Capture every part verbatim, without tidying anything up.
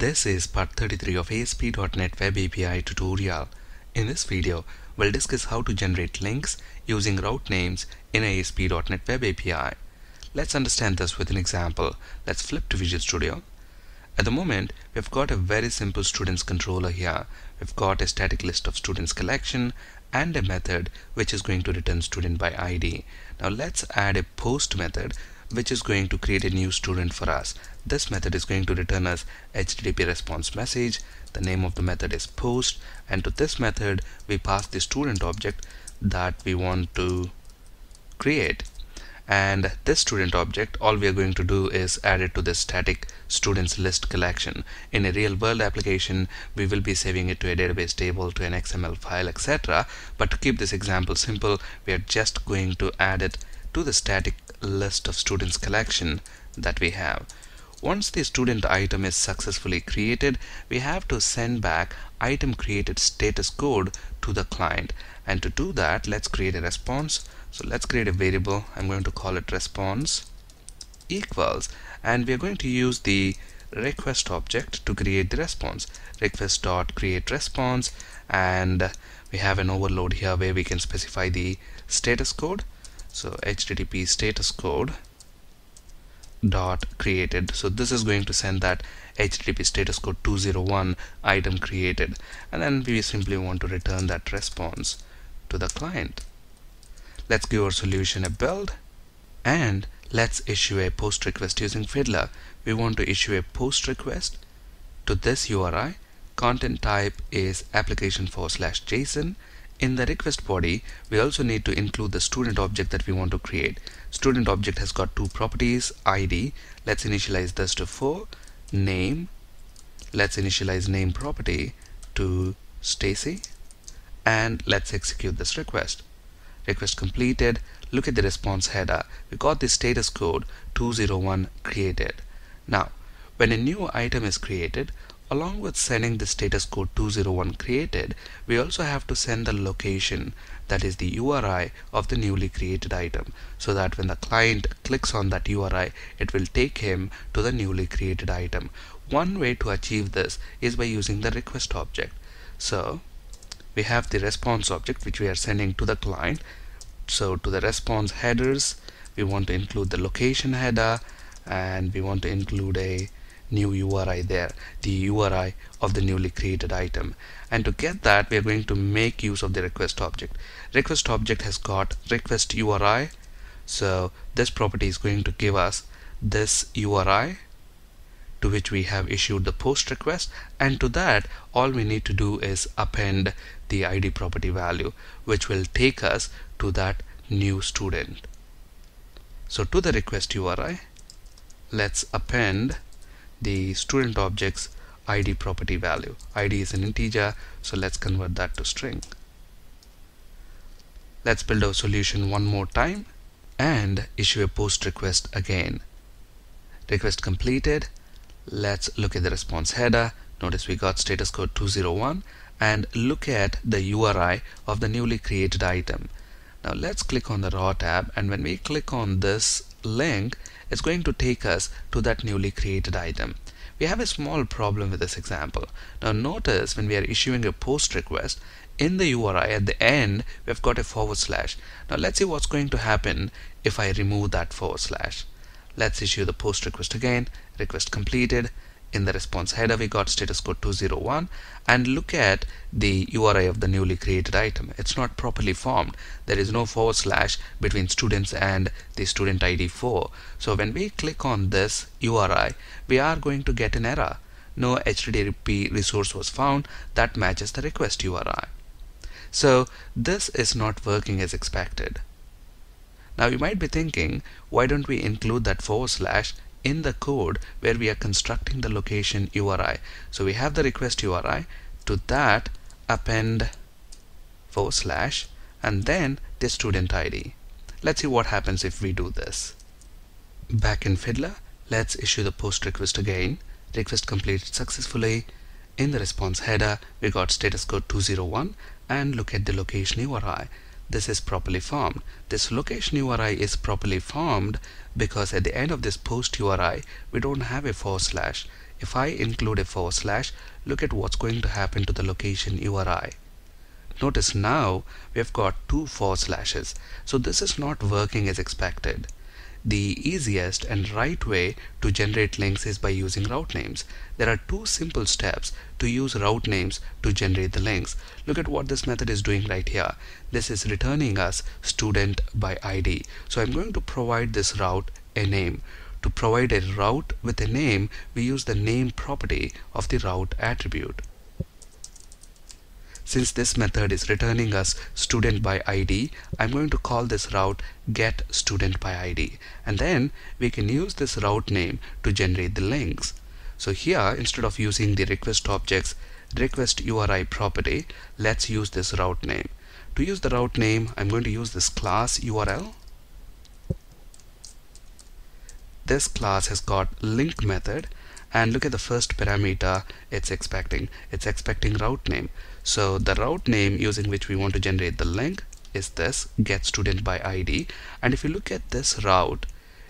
This is part thirty-three of A S P dot NET Web A P I tutorial. In this video, we'll discuss how to generate links using route names in A S P dot NET Web A P I. Let's understand this with an example. Let's flip to Visual Studio. At the moment, we've got a very simple students controller here. We've got a static list of students collection and a method which is going to return student by I D. Now let's add a post method which is going to create a new student for us. This method is going to return us HttpResponseMessage. The name of the method is post, and to this method we pass the student object that we want to create. And this student object, all we are going to do is add it to the static students list collection. In a real world application, we will be saving it to a database table, to an X M L file, et cetera. But to keep this example simple, we are just going to add it to the static list of students collection that we have. Once the student item is successfully created, we have to send back item created status code to the client. And to do that, let's create a response. So let's create a variable. I'm going to call it response equals, and we are going to use the request object to create the response. Request.createResponse, and we have an overload here where we can specify the status code. So HttpStatusCode dot created. So this is going to send that HttpStatusCode two zero one item created, and then we simply want to return that response to the client. Let's give our solution a build, and let's issue a post request using Fiddler. We want to issue a post request to this U R I. Content type is application forward slash JSON. In the request body, we also need to include the student object that we want to create. Student object has got two properties, I D. Let's initialize this to four, name. Let's initialize name property to Stacy, and let's execute this request. Request completed. Look at the response header. We got the status code two zero one created. Now, when a new item is created, along with sending the status code two zero one created, we also have to send the location, that is the U R I of the newly created item, so that when the client clicks on that U R I, it will take him to the newly created item. One way to achieve this is by using the request object. So we have the response object which we are sending to the client. So to the response headers, we want to include the location header, and we want to include a new U R I there, the U R I of the newly created item. And to get that, we are going to make use of the request object. Request object has got request U R I, so this property is going to give us this U R I to which we have issued the post request, and to that all we need to do is append the I D property value, which will take us to that new student. So to the request U R I, let's append the student object's I D property value. I D is an integer, so let's convert that to string. Let's build our solution one more time and issue a post request again. Request completed. Let's look at the response header. Notice we got status code two zero one, and look at the U R I of the newly created item. Now let's click on the raw tab, and when we click on this link, it's going to take us to that newly created item. We have a small problem with this example. Now notice when we are issuing a post request, in the U R I at the end we've got a forward slash. Now let's see what's going to happen if I remove that forward slash. Let's issue the post request again. Request completed. In the response header we got status code two zero one, and look at the U R I of the newly created item. It's not properly formed. There is no forward slash between students and the student I D four. So when we click on this U R I, we are going to get an error. No H T T P resource was found that matches the request U R I. So this is not working as expected. Now you might be thinking, why don't we include that forward slash in the code where we are constructing the location U R I? So we have the request U R I, to that append forward slash, and then the student I D. Let's see what happens if we do this. Back in Fiddler, let's issue the post request again. Request completed successfully. In the response header, we got status code two zero one, and look at the location U R I. This is properly formed. This location U R I is properly formed because at the end of this post U R I, we don't have a forward slash. If I include a forward slash, look at what's going to happen to the location U R I. Notice now we've got two forward slashes, so this is not working as expected. The easiest and right way to generate links is by using route names. There are two simple steps to use route names to generate the links. Look at what this method is doing right here. This is returning us student by I D. So I'm going to provide this route a name. To provide a route with a name, we use the name property of the route attribute. Since this method is returning us student by I D, I'm going to call this route GetStudentById, and then we can use this route name to generate the links. So here, instead of using the request object's request U R I property, let's use this route name. To use the route name, I'm going to use this class U R L. This class has got link method, and look at the first parameter it's expecting. It's expecting route name. So the route name using which we want to generate the link is this getStudentById. And if you look at this route,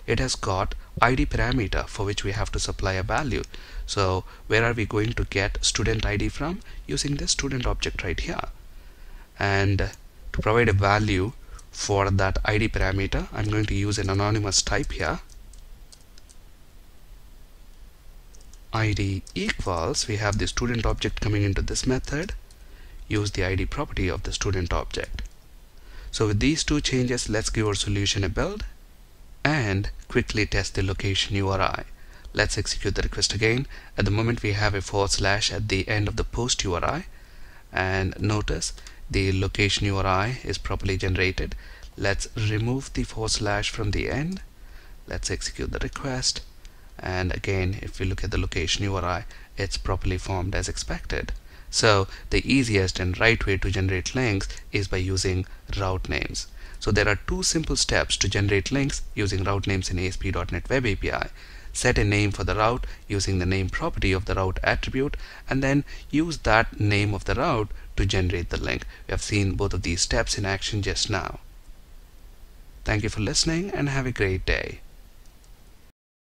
it has got I D parameter for which we have to supply a value. So where are we going to get student I D from? Using this student object right here. And to provide a value for that I D parameter, I'm going to use an anonymous type here. I D equals, we have the student object coming into this method, use the I D property of the student object. So with these two changes, let's give our solution a build and quickly test the location U R I. Let's execute the request again. At the moment we have a forward slash at the end of the post U R I, and notice the location U R I is properly generated. Let's remove the forward slash from the end. Let's execute the request. And again, if we look at the location U R I, it's properly formed as expected. So the easiest and right way to generate links is by using route names. So there are two simple steps to generate links using route names in A S P dot NET Web A P I. Set a name for the route using the name property of the route attribute, and then use that name of the route to generate the link. We have seen both of these steps in action just now. Thank you for listening and have a great day.